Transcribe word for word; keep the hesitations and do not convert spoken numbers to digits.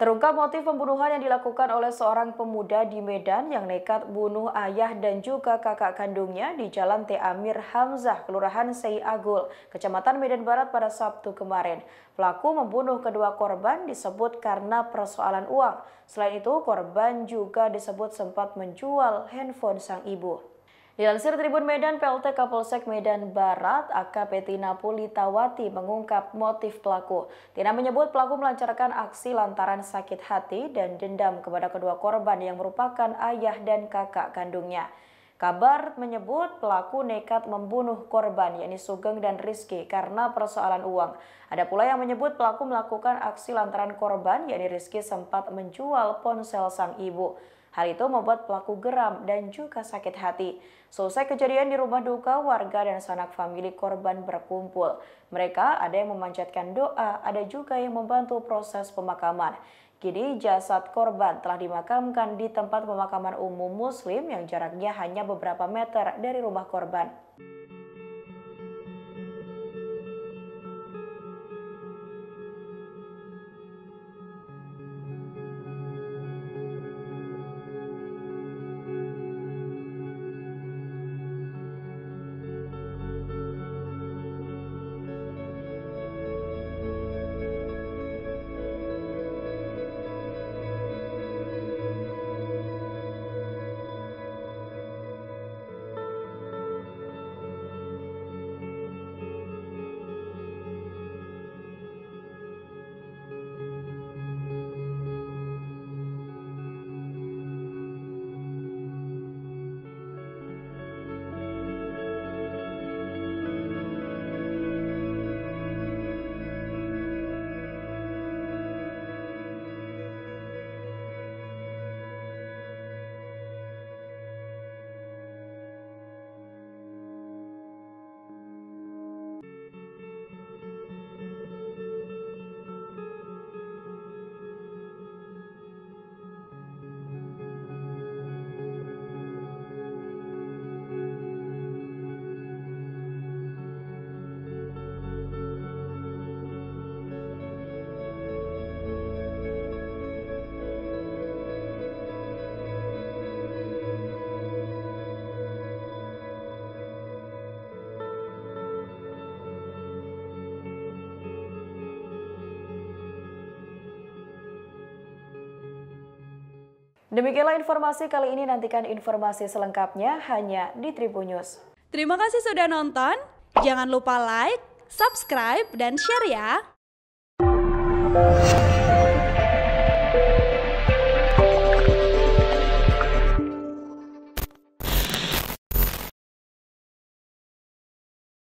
Terungkap motif pembunuhan yang dilakukan oleh seorang pemuda di Medan yang nekat bunuh ayah dan juga kakak kandungnya di Jalan T Amir Hamzah, Kelurahan Sei Agul, Kecamatan Medan Barat pada Sabtu kemarin. Pelaku membunuh kedua korban disebut karena persoalan uang. Selain itu, korban juga disebut sempat menjual handphone sang ibu. Dilansir Tribun Medan, P L T Kapolsek Medan Barat A K P Tina Pulitawati mengungkap motif pelaku. Tina menyebut pelaku melancarkan aksi lantaran sakit hati dan dendam kepada kedua korban yang merupakan ayah dan kakak kandungnya. Kabar menyebut pelaku nekat membunuh korban, yakni Sugeng dan Riski, karena persoalan uang. Ada pula yang menyebut pelaku melakukan aksi lantaran korban, yakni Riski, sempat menjual ponsel sang ibu. Hal itu membuat pelaku geram dan juga sakit hati. Selesai kejadian di rumah duka, warga dan sanak famili korban berkumpul. Mereka ada yang memanjatkan doa, ada juga yang membantu proses pemakaman. Kini jasad korban telah dimakamkan di tempat pemakaman umum muslim yang jaraknya hanya beberapa meter dari rumah korban. Demikianlah informasi kali ini, nantikan informasi selengkapnya hanya di Tribunnews. Terima kasih sudah nonton, jangan lupa like, subscribe, dan share ya!